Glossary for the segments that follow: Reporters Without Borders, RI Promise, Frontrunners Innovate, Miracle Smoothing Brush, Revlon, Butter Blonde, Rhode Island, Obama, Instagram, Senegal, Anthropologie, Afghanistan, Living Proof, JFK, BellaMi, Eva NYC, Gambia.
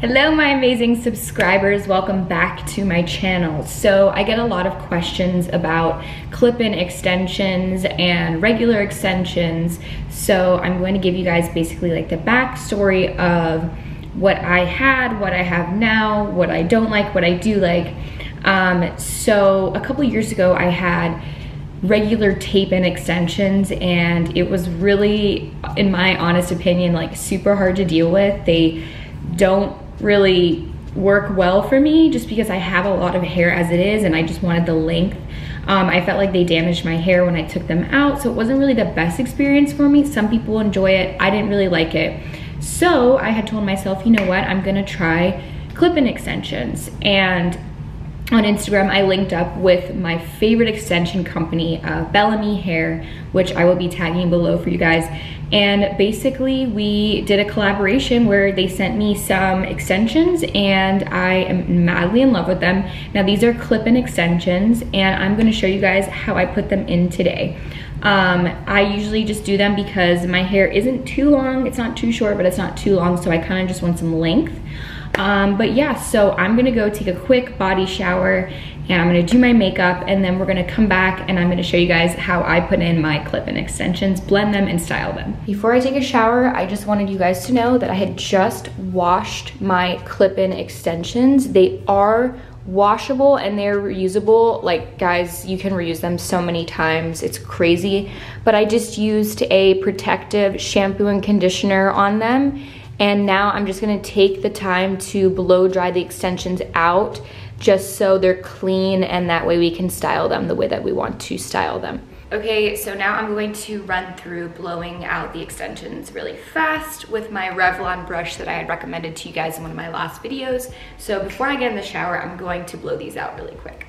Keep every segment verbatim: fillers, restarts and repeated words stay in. Hello my amazing subscribers, welcome back to my channel. So I get a lot of questions about clip-in extensions and regular extensions. So I'm going to give you guys basically like the backstory of what I had, what I have now, what I don't like, what I do like. Um, so a couple years ago I had regular tape-in extensions and it was really, in my honest opinion, like super hard to deal with. They don't really work well for me just because I have a lot of hair as it is and I just wanted the length. Um, I felt like they damaged my hair when I took them out, so it wasn't really the best experience for me. Some people enjoy it, I didn't really like it. So I had told myself, you know what, I'm gonna try clip-in extensions. And on Instagram, I linked up with my favorite extension company, uh, BellaMi Hair, which I will be tagging below for you guys. And basically we did a collaboration where they sent me some extensions and I am madly in love with them. Now these are clip-in extensions and I'm gonna show you guys how I put them in today. Um, I usually just do them because my hair isn't too long, it's not too short, but it's not too long, so I kinda just want some length. Um, but yeah, so I'm gonna go take a quick body shower and I'm gonna do my makeup and then we're gonna come back and I'm gonna show you guys how I put in my clip-in extensions, blend them and style them. Before I take a shower, I just wanted you guys to know that I had just washed my clip-in extensions. They are washable and they're reusable. Like guys, you can reuse them so many times, it's crazy. But I just used a protective shampoo and conditioner on them. And now I'm just gonna take the time to blow dry the extensions out just so they're clean and that way we can style them the way that we want to style them. Okay, so now I'm going to run through blowing out the extensions really fast with my Revlon brush that I had recommended to you guys in one of my last videos. So before I get in the shower, I'm going to blow these out really quick.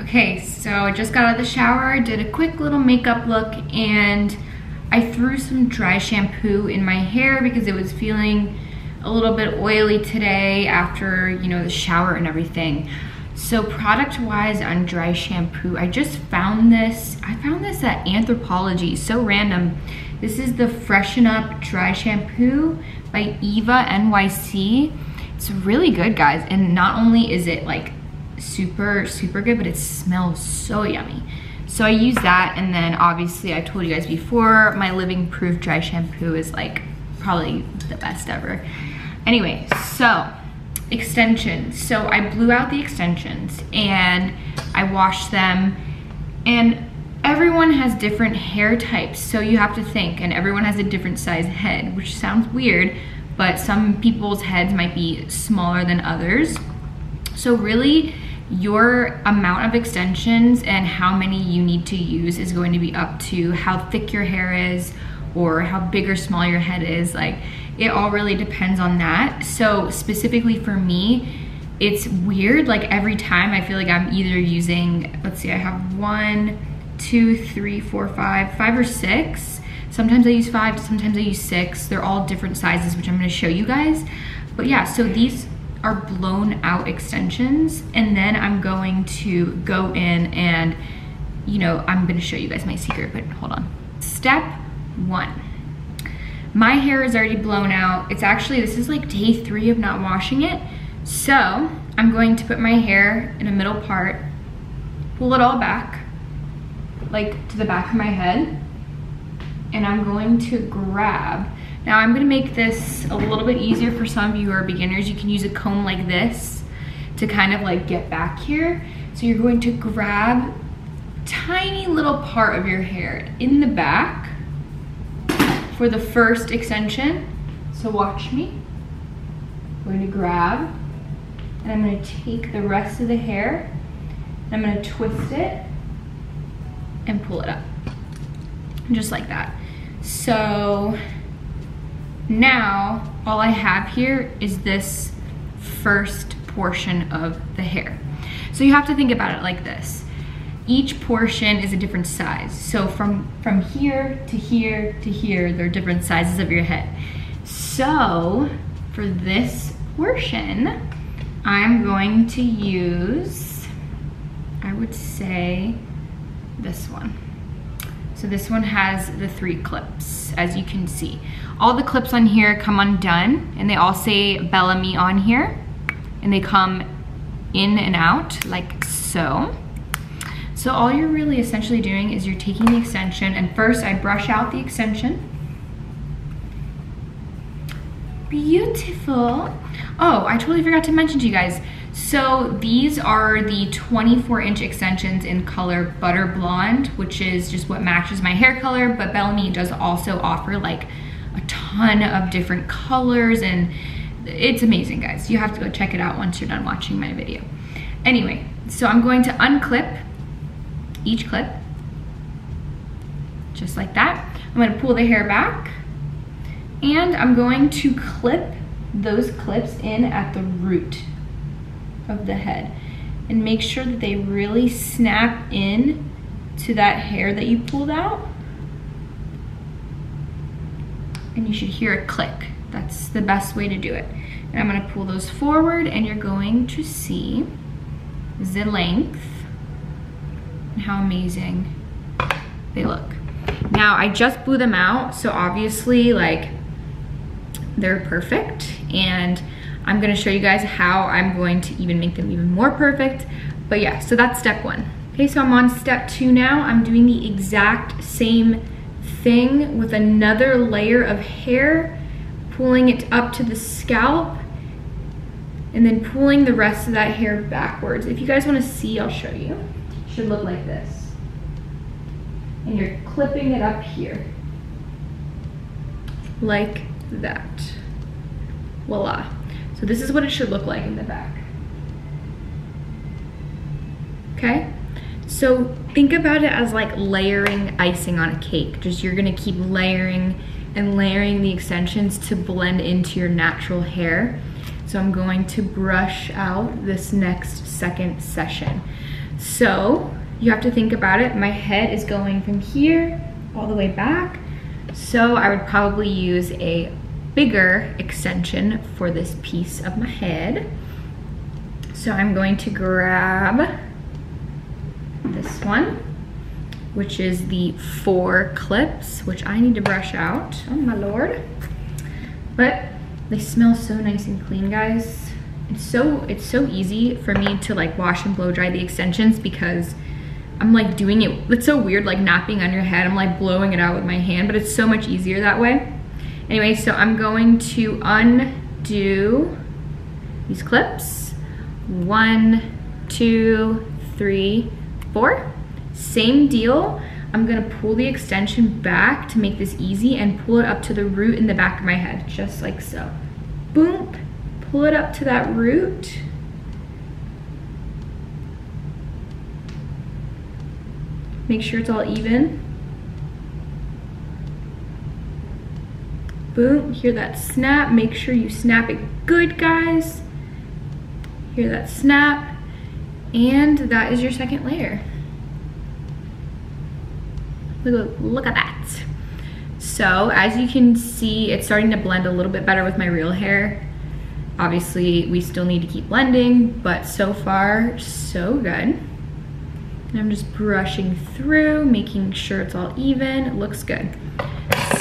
Okay, so I just got out of the shower, did a quick little makeup look, and I threw some dry shampoo in my hair because it was feeling a little bit oily today after, you know, the shower and everything. So product-wise on dry shampoo, I just found this, I found this at Anthropologie, so random. This is the Freshen Up Dry Shampoo by Eva N Y C. It's really good, guys, and not only is it like super super good, but it smells so yummy. So I use that, and then obviously I told you guys before my Living Proof dry shampoo is like probably the best ever. Anyway, so extensions. So I blew out the extensions and I washed them, and everyone has different hair types, so you have to think, and everyone has a different size head, which sounds weird, but some people's heads might be smaller than others. So really, your amount of extensions and how many you need to use is going to be up to how thick your hair is or how big or small your head is. Like, it all really depends on that. So specifically for me, it's weird. Like every time I feel like I'm either using, let's see, I have one, two, three, four, five, five or six. Sometimes I use five, sometimes I use six. They're all different sizes, which I'm gonna show you guys. But yeah, so these are blown out extensions, and then I'm going to go in and, you know, I'm gonna show you guys my secret, but hold on. Step one. My hair is already blown out. It's actually, this is like day three of not washing it. So I'm going to put my hair in a middle part, pull it all back, like to the back of my head, and I'm going to grab. Now I'm gonna make this a little bit easier for some of you who are beginners. You can use a comb like this to kind of like get back here. So you're going to grab tiny little part of your hair in the back for the first extension. So watch me. I'm going to grab and I'm gonna take the rest of the hair and I'm gonna twist it and pull it up. Just like that. So now, all I have here is this first portion of the hair. So you have to think about it like this. Each portion is a different size. So from, from here to here to here, there are different sizes of your head. So for this portion, I'm going to use, I would say, this one. So this one has the three clips, as you can see. All the clips on here come undone, and they all say BellaMi on here, and they come in and out like so. So all you're really essentially doing is you're taking the extension, and first I brush out the extension. Beautiful. Oh, I totally forgot to mention to you guys. So these are the twenty-four inch extensions in color Butter Blonde, which is just what matches my hair color, but BellaMi does also offer like a ton of different colors, and it's amazing, guys. You have to go check it out once you're done watching my video. Anyway, so I'm going to unclip each clip, just like that. I'm gonna pull the hair back, and I'm going to clip those clips in at the root of the head, and make sure that they really snap in to that hair that you pulled out, and you should hear a click. That's the best way to do it. And I'm going to pull those forward, and you're going to see the length and how amazing they look. Now I just blew them out, so obviously like they're perfect, and I'm gonna show you guys how I'm going to even make them even more perfect. But yeah, so that's step one. Okay, so I'm on step two now. I'm doing the exact same thing with another layer of hair, pulling it up to the scalp, and then pulling the rest of that hair backwards. If you guys wanna see, I'll show you. It should look like this. And you're clipping it up here, like that, voila. So this is what it should look like in the back. Okay? So think about it as like layering icing on a cake. Just you're gonna keep layering and layering the extensions to blend into your natural hair. So I'm going to brush out this next second session. So you have to think about it. My head is going from here all the way back. So I would probably use a bigger extension for this piece of my head. So I'm going to grab this one, which is the four clips, which I need to brush out. Oh my Lord. But they smell so nice and clean, guys. It's so, it's so easy for me to like wash and blow dry the extensions, because I'm like doing it, it's so weird like not being on your head. I'm like blowing it out with my hand, but it's so much easier that way. Anyway, so I'm going to undo these clips. One, two, three, four. Same deal. I'm gonna pull the extension back to make this easy and pull it up to the root in the back of my head, just like so. Boom, pull it up to that root. Make sure it's all even. Boom, hear that snap. Make sure you snap it good, guys. Hear that snap. And that is your second layer. Look, look at that. So as you can see, it's starting to blend a little bit better with my real hair. Obviously, we still need to keep blending, but so far, so good. And I'm just brushing through, making sure it's all even. It looks good.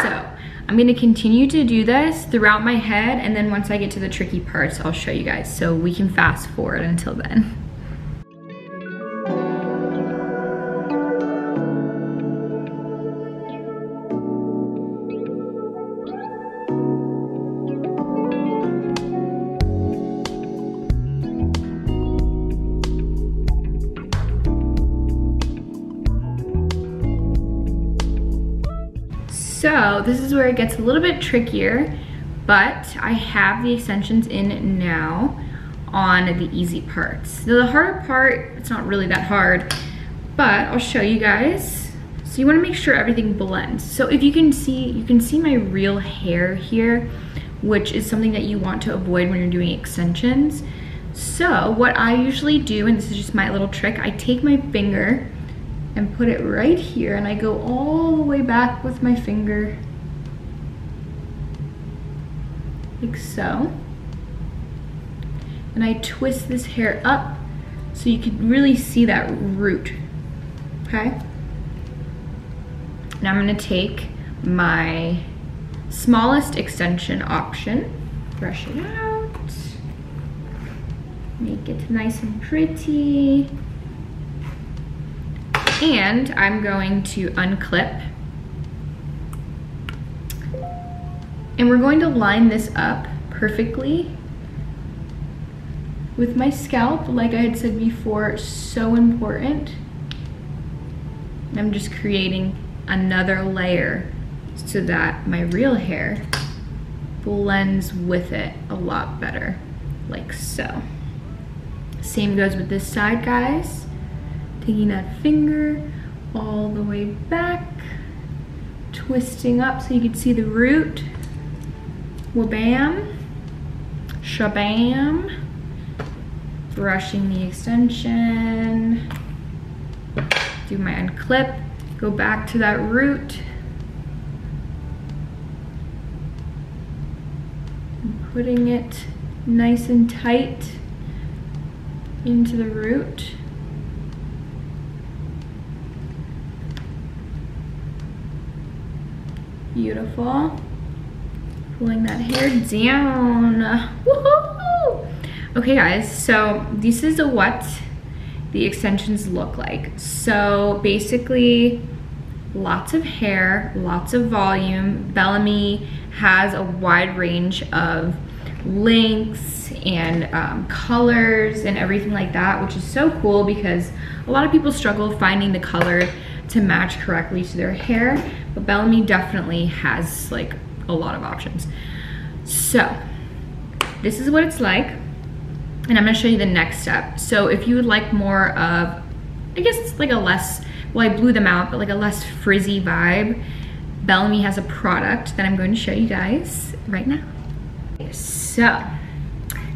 So I'm gonna continue to do this throughout my head, and then once I get to the tricky parts, I'll show you guys, so we can fast forward until then. So this is where it gets a little bit trickier, but I have the extensions in now on the easy parts. Now the harder part, it's not really that hard, but I'll show you guys. So you wanna make sure everything blends. So if you can see, you can see my real hair here, which is something that you want to avoid when you're doing extensions. So what I usually do, and this is just my little trick, I take my finger and put it right here, and I go all the way back with my finger, like so. And I twist this hair up so you can really see that root, okay? Now I'm going to take my smallest extension option, brush it out, make it nice and pretty, and I'm going to unclip, and we're going to line this up perfectly with my scalp. Like I had said before, so important. I'm just creating another layer so that my real hair blends with it a lot better, like so. Same goes with this side, guys. Taking that finger all the way back, twisting up so you can see the root. Wabam, shabam. Brushing the extension, do my unclip, go back to that root, and putting it nice and tight into the root. Beautiful. Pulling that hair down. Woohoo! Okay guys, so this is what the extensions look like. So basically, lots of hair, lots of volume. BellaMi has a wide range of lengths and um, colors and everything like that, which is so cool because a lot of people struggle finding the color to match correctly to their hair, but BellaMi definitely has like a lot of options. So this is what it's like. And I'm gonna show you the next step. So if you would like more of, I guess it's like a less, well I blew them out, but like a less frizzy vibe, BellaMi has a product that I'm going to show you guys right now. So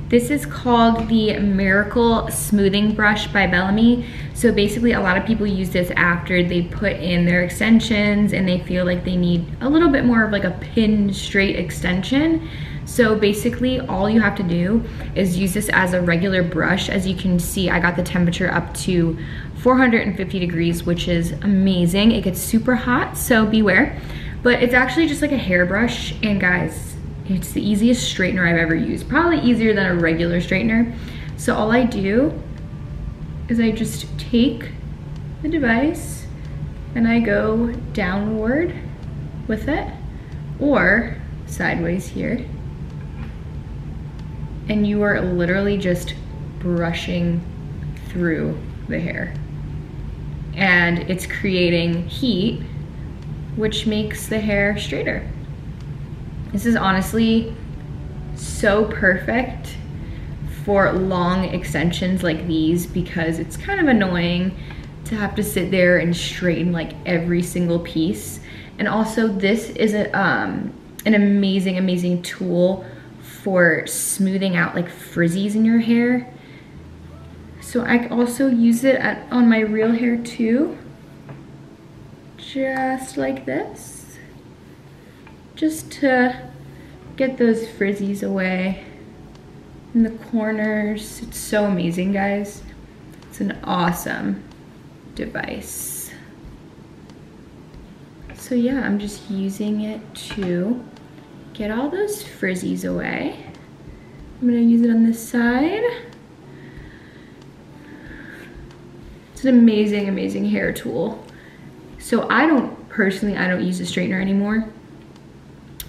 this is called the Miracle Smoothing Brush by BellaMi. So basically a lot of people use this after they put in their extensions and they feel like they need a little bit more of like a pin straight extension. So basically all you have to do is use this as a regular brush. As you can see, I got the temperature up to four hundred fifty degrees, which is amazing. It gets super hot, so beware. But it's actually just like a hairbrush, and guys, it's the easiest straightener I've ever used. Probably easier than a regular straightener. So all I do is I just take the device and I go downward with it, or sideways here. And you are literally just brushing through the hair. And it's creating heat, which makes the hair straighter. This is honestly so perfect for long extensions like these, because it's kind of annoying to have to sit there and straighten like every single piece. And also this is a, um, an amazing, amazing tool for smoothing out like frizzies in your hair. So I also use it at, on my real hair too, just like this, just to get those frizzies away in the corners. It's so amazing, guys. It's an awesome device. So yeah, I'm just using it to get all those frizzies away. I'm gonna use it on this side. It's an amazing, amazing hair tool. So I don't, personally, I don't use a straightener anymore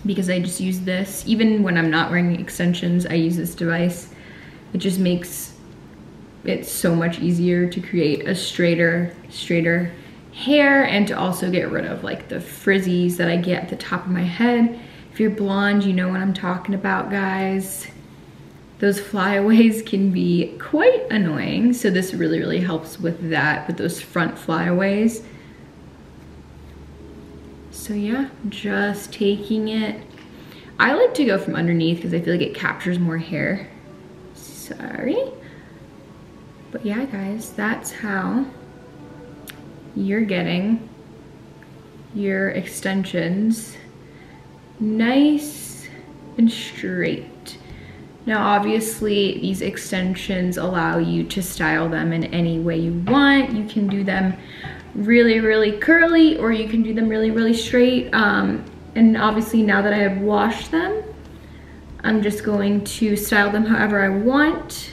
because I just use this. Even when I'm not wearing extensions, I use this device. It just makes it so much easier to create a straighter, straighter hair, and to also get rid of like the frizzies that I get at the top of my head. If you're blonde, you know what I'm talking about, guys. Those flyaways can be quite annoying, so this really, really helps with that, with those front flyaways. So yeah, just taking it. I like to go from underneath because I feel like it captures more hair. Sorry. But yeah, guys, that's how you're getting your extensions nice and straight. Now obviously these extensions allow you to style them in any way you want. You can do them really, really curly, or you can do them really, really straight. Um, and obviously now that I have washed them, I'm just going to style them however I want.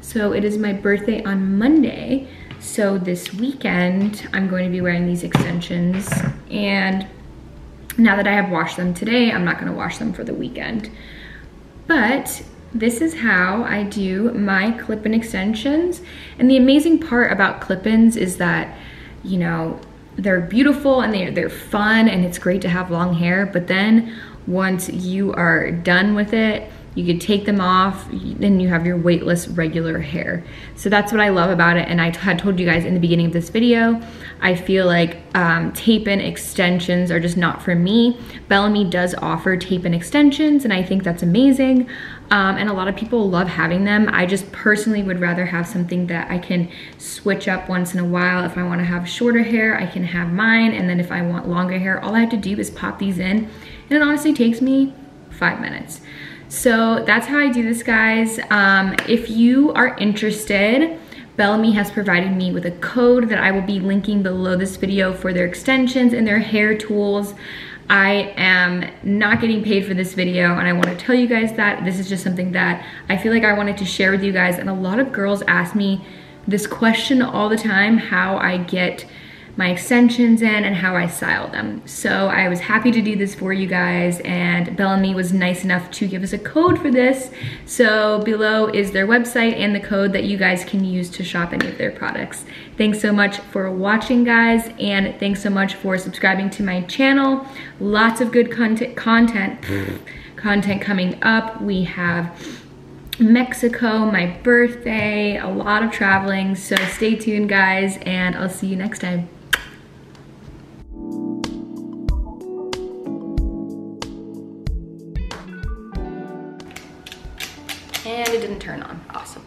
So it is my birthday on Monday. So this weekend, I'm going to be wearing these extensions. And now that I have washed them today, I'm not gonna wash them for the weekend. But this is how I do my clip-in extensions. And the amazing part about clip-ins is that, you know, they're beautiful and they're, they're fun, and it's great to have long hair, but then once you are done with it, you could take them off, then you have your weightless regular hair. So that's what I love about it. And I had told you guys in the beginning of this video, I feel like um, tape-in extensions are just not for me. BellaMi does offer tape-in extensions, and I think that's amazing. Um, and a lot of people love having them. I just personally would rather have something that I can switch up once in a while. If I wanna have shorter hair, I can have mine. And then if I want longer hair, all I have to do is pop these in. And it honestly takes me five minutes. So that's how I do this, guys. Um, if you are interested, BellaMi has provided me with a code that I will be linking below this video for their extensions and their hair tools. I am not getting paid for this video, and I want to tell you guys that this is just something that I feel like I wanted to share with you guys. And a lot of girls ask me this question all the time, how I get my extensions in and how I style them. So I was happy to do this for you guys, and BellaMi was nice enough to give us a code for this. So below is their website and the code that you guys can use to shop any of their products. Thanks so much for watching, guys, and thanks so much for subscribing to my channel. Lots of good content, content, content coming up. We have Mexico, my birthday, a lot of traveling. So stay tuned, guys, and I'll see you next time. And it didn't turn on. Awesome.